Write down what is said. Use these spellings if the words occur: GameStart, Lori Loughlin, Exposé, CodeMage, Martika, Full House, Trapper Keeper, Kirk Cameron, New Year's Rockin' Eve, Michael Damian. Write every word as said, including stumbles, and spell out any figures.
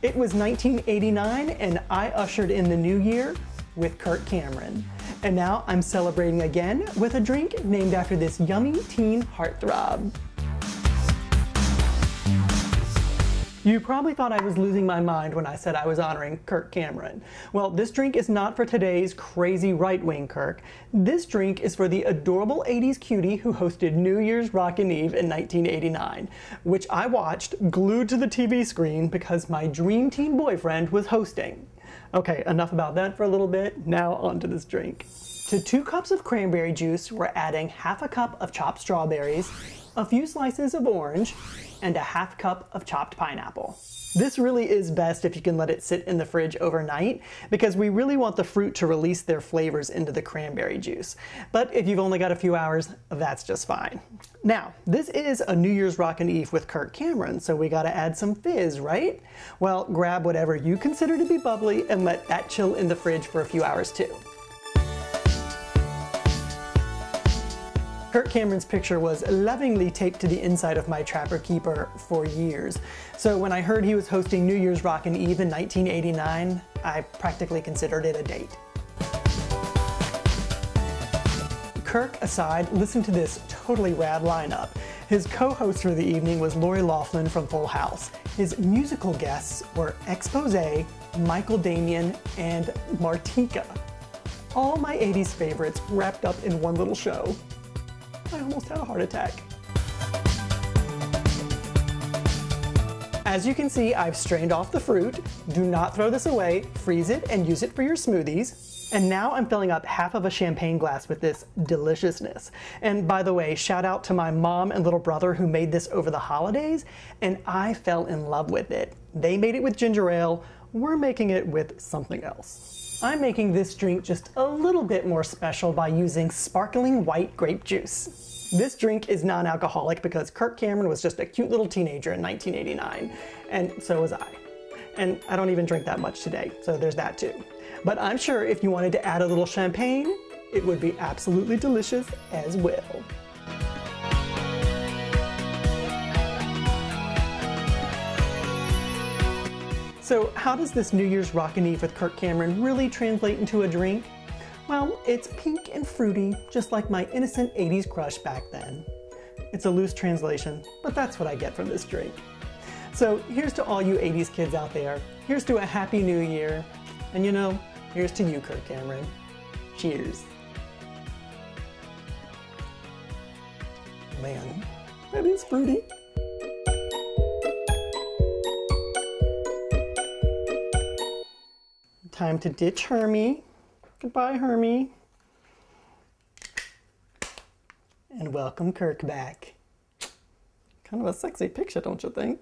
It was nineteen eighty-nine, and I ushered in the new year with Kirk Cameron. And now I'm celebrating again with a drink named after this yummy teen heartthrob. You probably thought I was losing my mind when I said I was honoring Kirk Cameron. Well, this drink is not for today's crazy right-wing Kirk. This drink is for the adorable eighties cutie who hosted New Year's Rockin' Eve in nineteen eighty-nine, which I watched glued to the T V screen because my dream teen boyfriend was hosting. Okay, enough about that for a little bit. Now onto this drink. To two cups of cranberry juice, we're adding half a cup of chopped strawberries, a few slices of orange, and a half cup of chopped pineapple. This really is best if you can let it sit in the fridge overnight, because we really want the fruit to release their flavors into the cranberry juice. But if you've only got a few hours, that's just fine. Now, this is a New Year's Rockin' Eve with Kirk Cameron, so we gotta add some fizz, right? Well, grab whatever you consider to be bubbly and let that chill in the fridge for a few hours too. Kirk Cameron's picture was lovingly taped to the inside of my Trapper Keeper for years. So when I heard he was hosting New Year's Rockin' Eve in nineteen eighty-nine, I practically considered it a date. Kirk aside, listen to this totally rad lineup. His co-host for the evening was Lori Loughlin from Full House. His musical guests were Exposé, Michael Damian, and Martika. All my eighties favorites wrapped up in one little show. I almost had a heart attack. As you can see, I've strained off the fruit. Do not throw this away. Freeze it and use it for your smoothies. And now I'm filling up half of a champagne glass with this deliciousness. And by the way, shout out to my mom and little brother who made this over the holidays, and I fell in love with it. They made it with ginger ale. We're making it with something else. I'm making this drink just a little bit more special by using sparkling white grape juice. This drink is non-alcoholic because Kirk Cameron was just a cute little teenager in nineteen eighty-nine, and so was I. And I don't even drink that much today, so there's that too. But I'm sure if you wanted to add a little champagne, it would be absolutely delicious as well. So how does this New Year's Rockin' Eve with Kirk Cameron really translate into a drink? Well, it's pink and fruity, just like my innocent eighties crush back then. It's a loose translation, but that's what I get from this drink. So here's to all you eighties kids out there. Here's to a happy new year. And you know, here's to you, Kirk Cameron. Cheers. Man, that is fruity. Time to ditch Hermie. Goodbye, Hermie. And welcome Kirk back. Kind of a sexy picture, don't you think?